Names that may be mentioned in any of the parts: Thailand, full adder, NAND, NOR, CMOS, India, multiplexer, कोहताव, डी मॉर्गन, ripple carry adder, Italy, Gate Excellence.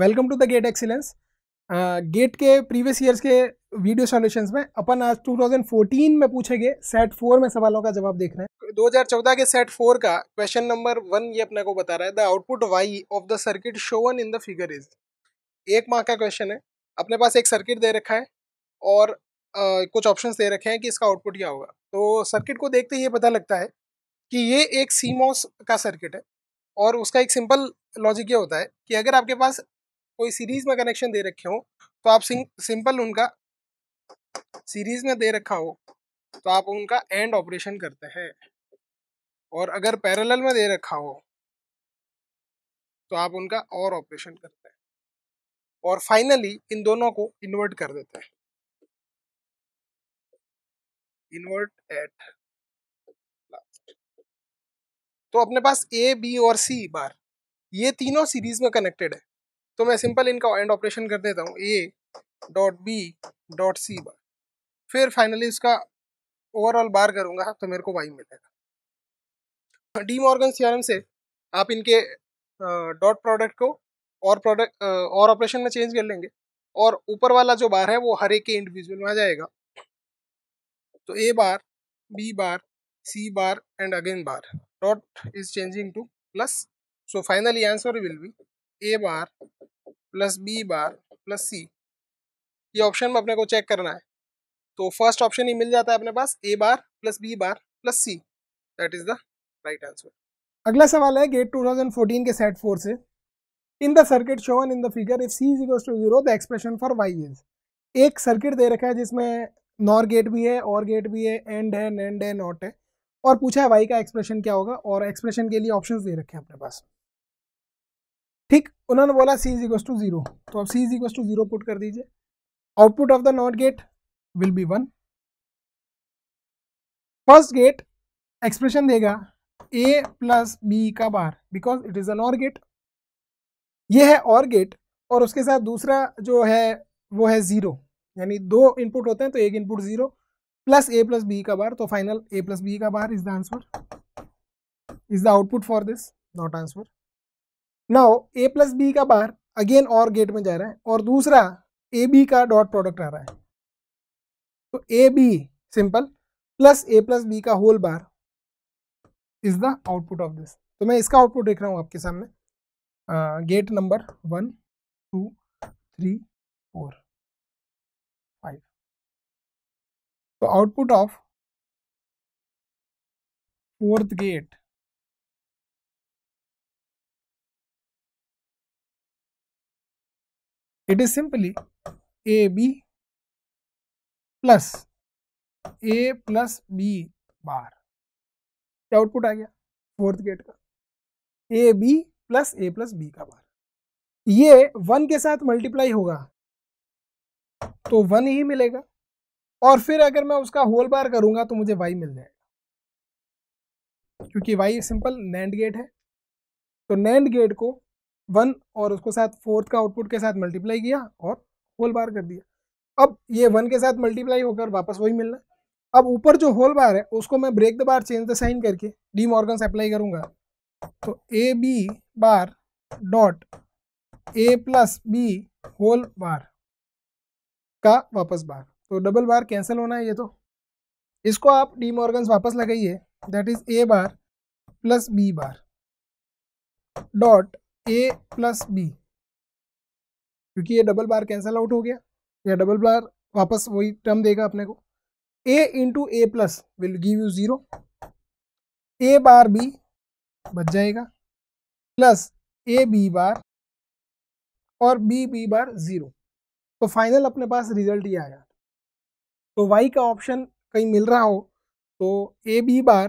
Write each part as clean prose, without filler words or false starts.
Welcome to the GATE excellence. GATE के previous years के video solutions में अपन आज 2014 में पूछे गए सेट 4 में सवालों का जवाब देख रहे हैं। 2014 के सेट 4 का क्वेश्चन नंबर 1 ये अपने को बता रहा है the output Y of the circuit shown in the figure is. एक मार्क का क्वेश्चन है, अपने पास एक सर्किट दे रखा है और कुछ ऑप्शंस दे रखे हैं कि इसका आउटपुट क्या होगा। तो सर्किट को देखते ही ये पता लगता है कि ये एक सीमॉस का सर्किट है और उसका एक सिंपल लॉजिक ये होता है कि अगर आपके पास कोई सीरीज में कनेक्शन दे रखे हो तो आप सिंपल उनका सीरीज में दे रखा हो तो आप उनका एंड ऑपरेशन करते हैं, और अगर पैरेलल में दे रखा हो तो आप उनका और ऑपरेशन करते हैं, और फाइनली इन दोनों को इन्वर्ट कर देते हैं, इन्वर्ट एट लास्ट। तो अपने पास ए बी और सी बार ये तीनों सीरीज में कनेक्टेड है, तो मैं सिंपल इनका एंड ऑपरेशन कर देता हूँ A dot B dot C bar, फिर फाइनली इसका ओवरऑल बार करूँगा तो मेरे को वाई मिलेगा। डी मॉर्गन थ्योरम से आप इनके डॉट प्रोडक्ट को और ऑपरेशन में चेंज कर लेंगे और ऊपर वाला जो बार है वो हर एक के इंडिविजुअल में आ जाएगा। तो A bar B bar C bar and again bar, dot is changing to plus, so finally answer will be A bar plus B bar plus C. ये ऑप्शन में अपने को चेक करना है, तो फर्स्ट ऑप्शन ही मिल जाता है अपने पास A bar plus B bar plus C, that is the right answer. अगला सवाल है गेट 2014 के सेट 4 से, in the circuit shown in the figure if C is equals to 0 the expression for Y is. एक circuit दे रखा है जिसमें नॉर गेट भी है और गेट भी है, एंड है नैंड है नॉट है, और पूछा है वाई का एक्सप्रेशन क्या होगा, और एक्सप्रेशन के लिए ऑप्शंस दे रखे हैं अपने पास। ठीक, उन्होंने बोला c इज इक्वल्स टू 0, तो अब c is equals to 0 put कर दीजिए। Output of the NOT gate will be 1। First gate expression देगा a प्लस बी का bar because it is a NOR gate. ये है और गेट और उसके साथ दूसरा जो है वो है 0, यानी दो इनपुट होते हैं तो एक input 0 plus a plus B का बार, तो फाइनल a प्लस बी का bar is the answer, is the output for this not answer. Now a plus B का बार अगेन और गेट में जा रहा है और दूसरा ए बी का डॉट प्रोडक्ट आ रहा है, तो A B simple plus a plus B का whole bar is the output of this. तो मैं इसका आउटपुट देख रहा हूँ आपके सामने, गेट नंबर 1 2 3 4 5। तो output of fourth gate it is simply A B plus A plus B bar. क्या आउटपुट आ गया फोर्थ गेट का? ए प्लस बी का बार। ये 1 के साथ मल्टीप्लाई होगा तो 1 ही मिलेगा, और फिर अगर मैं उसका होल बार करूंगा तो मुझे y मिल जाएगा, क्योंकि y सिंपल नैंड गेट है। तो नैंड गेट को 1 और उसको साथ फोर्थ का आउटपुट के साथ मल्टीप्लाई किया और होल बार कर दिया। अब ये 1 के साथ मल्टीप्लाई होकर वापस वही मिलना। अब ऊपर जो होल बार है उसको मैं break the bar change the sign करके डी मॉर्गन से अप्लाई करूंगा, तो A B bar dot A plus B whole bar का वापस बार, तो डबल बार कैंसिल होना है ये। तो इसको आप डी मॉर्गन वापस लगाइए, that is A bar plus B bar dot A plus B, क्योंकि ये डबल बार कैंसिल आउट हो गया, या डबल बार वापस वही टर्म देगा अपने को। A into A plus will give you 0, A bar B बच जाएगा प्लस ए बी बार और बी बी बार 0, तो फाइनल अपने पास रिजल्ट ये आया। तो y का ऑप्शन कहीं मिल रहा हो तो A B bar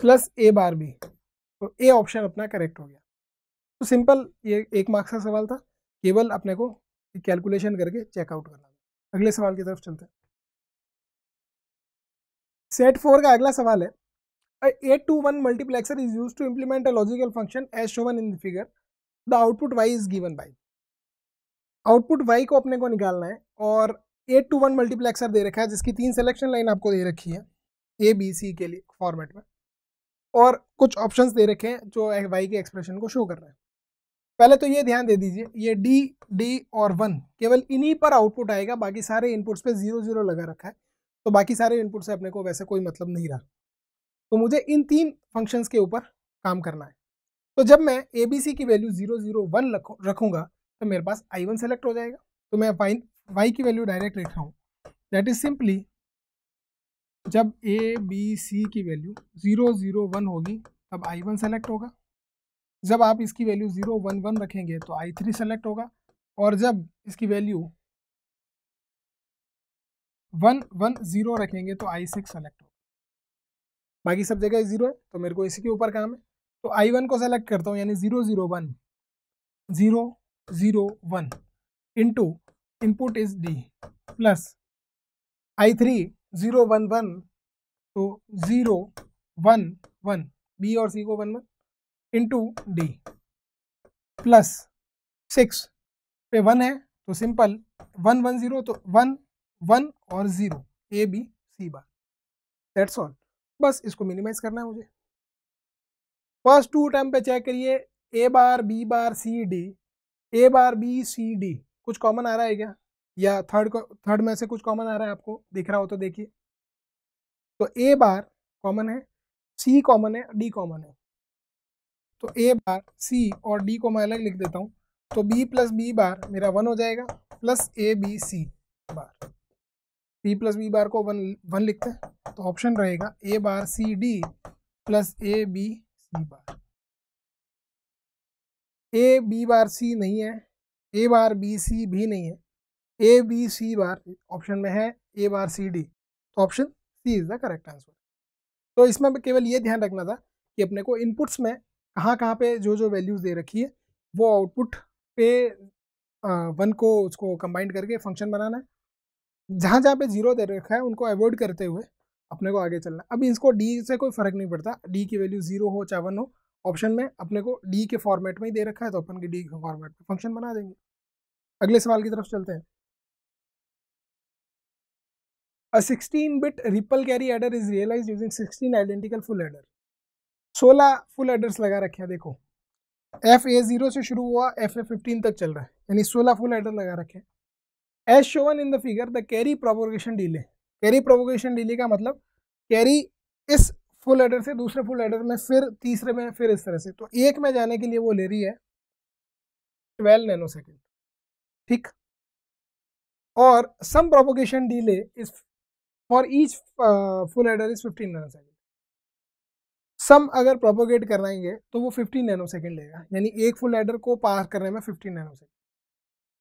plus A bar B, तो ए ऑप्शन अपना करेक्ट हो गया। तो सिंपल ये एक मार्क्स का सवाल था, केवल अपने को कैलकुलेशन करके चेकआउट करना था। अगले सवाल की तरफ चलते हैं। सेट 4 का अगला सवाल है, 8 to 1 multiplexer is use to implement a logical function as shown in the figure, the output Y is given by. Output Y को अपने को निकालना है और 8 to 1 मल्टीप्लेक्सर दे रखा है जिसकी 3 सिलेक्शन लाइन आपको दे रखी है ए बी सी के लिए फॉर्मेट में, और कुछ ऑप्शंस दे रखे हैं जो वाई के एक्सप्रेशन को शो कर रहे हैं। पहले तो ये ध्यान दे दीजिए, ये D, D और 1 केवल इन्हीं पर आउटपुट आएगा, बाकी सारे इनपुट्स पे 0 0 लगा रखा है, तो बाकी सारे इनपुट से अपने को वैसे कोई मतलब नहीं रहा। तो मुझे इन तीन फंक्शंस के ऊपर काम करना है। तो जब मैं ABC की वैल्यू 0 0 1 रखूँगा तो मेरे पास I1 सेलेक्ट हो जाएगा। तो मैं Y की वैल्यू डायरेक्ट लिख रहा हूँ, दैट इज सिंपली जब ABC की वैल्यू 0 0 1 होगी तब I1 सेलेक्ट होगा, जब आप इसकी वैल्यू 0 1 1 रखेंगे तो I3 सेलेक्ट होगा, और जब इसकी वैल्यू 1 1 0 रखेंगे तो I6 सेलेक्ट होगा। बाकी सब जगह 0 है तो मेरे को इसी के ऊपर काम है। तो I1 को सेलेक्ट करता हूँ, यानी 0 0 1 0 0 1 into input is D plus I3 0 1 1 तो 0 1 1 B और C को 1 1 इंटू D प्लस 6 पे 1 है तो सिंपल 1 1 0 तो 1 1 और 0 A B C bar, that's all. बस इसको मिनिमाइज करना है मुझे। फर्स्ट टू टर्म पे चेक करिए, A bar B bar C D, A bar B C D कुछ कॉमन आ रहा है क्या, या थर्ड में से कुछ कॉमन आ रहा है आपको दिख रहा हो तो देखिए। तो A बार कॉमन है, C कॉमन है, D कॉमन है, तो A बार C और D को मैं अलग लिख देता हूँ, तो B प्लस B बार मेरा 1 हो जाएगा plus A B C bar. B plus B bar को 1 1 लिखते हैं तो ऑप्शन रहेगा A bar C D plus A B C bar. A B bar C नहीं है, A बार B C भी नहीं है, A B C bar option में है, A बार C D, तो option C is the correct answer. तो इसमें केवल ये ध्यान रखना था कि अपने को इनपुट्स में कहाँ कहाँ पे जो जो वैल्यूज़ दे रखी है वो आउटपुट पे 1 को उसको कंबाइंड करके फंक्शन बनाना है, जहाँ जहाँ पे 0 दे रखा है उनको अवॉइड करते हुए अपने को आगे चलना है। अभी इसको D से कोई फर्क नहीं पड़ता, D की वैल्यू 0 हो चाहे 1 हो, ऑप्शन में अपने को D के फॉर्मेट में ही दे रखा है तो अपन के D के फॉर्मेट में फंक्शन बना देंगे। अगले सवाल की तरफ चलते हैं। A 16-bit ripple carry adder is realized using 16 identical full adder। 16 full adders लगा रखे हैं, देखो FA0 से शुरू हुआ FA15 तक चल रहा है, यानी 16 फुल एडर लगा रखे हैं। As shown in the figure the carry propagation delay, carry propagation delay का मतलब कैरी इस फुल एडर से दूसरे फुल एडर में, फिर तीसरे में, फिर इस तरह से। तो एक में जाने के लिए वो ले रही है 12 नैनो सेकेंड, ठीक। और sum propagation delay is for each full adder is 15 nano second. Sum अगर प्रोपोगेट कराएंगे तो वो 15 नैनो सेकेंड लेगा, यानी एक फुल एडर को पास करने में 15 nano second.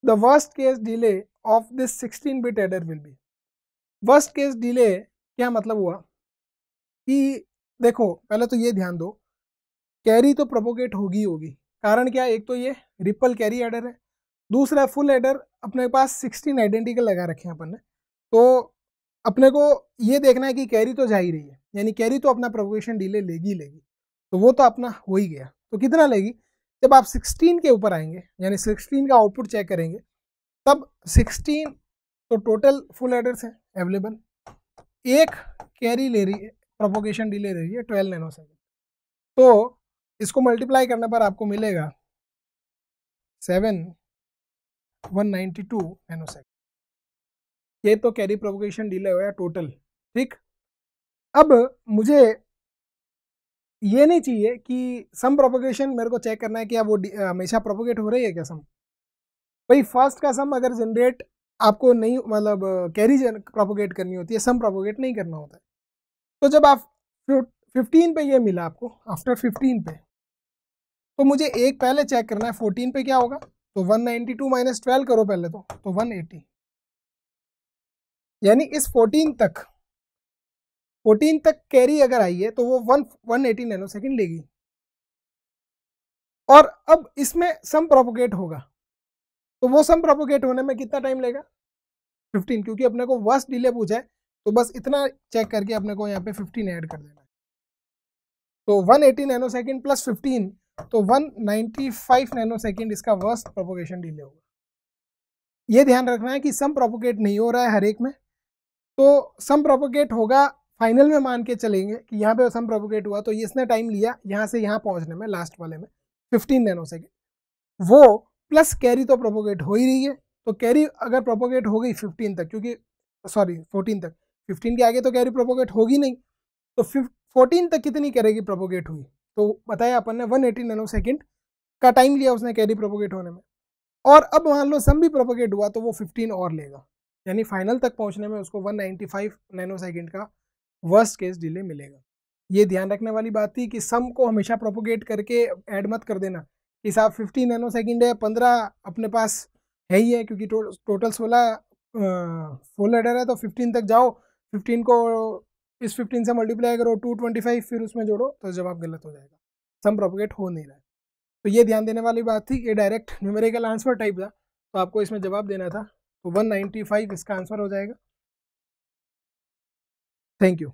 The worst case delay of this 16-bit adder will be, worst case delay क्या मतलब हुआ कि देखो पहले तो ये ध्यान दो, कैरी तो प्रोपोगेट होगी होगी, कारण क्या है, एक तो ये रिपल कैरी एडर है, दूसरा फुल एडर अपने पास 16 आइडेंटिकल लगा रखे हैं अपन ने, तो अपने को ये देखना है कि कैरी तो जा ही रही है, यानी कैरी तो अपना प्रोपोगेशन डिले लेगी, तो वो तो अपना हो ही गया। तो कितना लेगी, जब आप 16 के ऊपर आएंगे, यानी 16 का आउटपुट चेक करेंगे तब 16 तो टोटल फुल एडर्स हैं अवेलेबल, एक कैरी ले रही है, प्रोपोगेशन डिले ले रही है 12 नैनो सेकेंड, तो इसको मल्टीप्लाई करने पर आपको मिलेगा 7,192 नैनो सेकेंड। ये तो कैरी प्रोपोगेशन डिले हुआ टोटल, ठीक। अब मुझे ये नहीं चाहिए कि सम प्रोपोगेशन मेरे को चेक करना है कि अब वो हमेशा प्रोपोगेट हो रही है क्या सम, भाई फर्स्ट का सम अगर जनरेट आपको नहीं, मतलब कैरी प्रोपोगेट करनी होती है, सम प्रोपोगेट नहीं करना होता है। तो जब आप 15 पे ये मिला आपको, आफ्टर 15 पे तो मुझे एक पहले चेक करना है 14 पे क्या होगा, तो 192 - 12 करो पहले तो 180, यानी इस 14 तक कैरी अगर आई है तो वो 180 नैनो सेकेंड लेगी। और अब इसमें सम प्रोपोगेट होगा, तो वो सम प्रोपोगेट होने में कितना टाइम लेगा, 15, क्योंकि अपने को वर्स्ट डिले पूछा है, तो बस इतना चेक करके अपने को यहाँ पे 15 ऐड कर देना है, तो 180 नैनो सेकेंड प्लस 15 तो 195 नैनो सेकेंड इसका वर्स्ट प्रोपोगेशन डिले होगा। ये ध्यान रखना है कि सम प्रोपोगेट नहीं हो रहा है हर एक में, तो सम प्रोपोगेट होगा फाइनल में मान के चलेंगे कि यहाँ पे सम प्रोपोगेट हुआ तो ये इसने टाइम लिया यहाँ से यहाँ पहुँचने में, लास्ट वाले में 15 नैनो सेकेंड, वो प्लस कैरी तो प्रोपोगेट हो ही रही है, तो कैरी अगर प्रोपोगेट हो गई 15 तक, क्योंकि सॉरी 14 तक, 15 के आगे तो कैरी प्रोपोगेट होगी नहीं, तो 14 तक कितनी कैरी की प्रोपोगेट हुई, तो बताया अपन ने 180 नैनोसेकंड का टाइम लिया उसने कैरी प्रोपोगेट होने में। और अब मान लो सम भी प्रोपोगेट हुआ तो वो 15 और लेगा, यानी फाइनल तक पहुंचने में उसको 195 नैनोसेकंड का वर्स्ट केस डिले मिलेगा। ये ध्यान रखने वाली बात थी कि सम को हमेशा प्रोपोगेट करके ऐड मत कर देना कि साहब 50 नैनोसेकंड है, 15 अपने पास है ही है, क्योंकि टोटल 16 फुल एडर है, तो 15 तक जाओ, 15 को इस 15 से मल्टीप्लाई करो 225, फिर उसमें जोड़ो, तो जवाब गलत हो जाएगा, सम प्रोपोगेट हो नहीं रहा है। तो ये ध्यान देने वाली बात थी। ये डायरेक्ट न्यूमेरिकल आंसर टाइप था, तो आपको इसमें जवाब देना था, तो 195 इसका आंसर हो जाएगा। Thank you.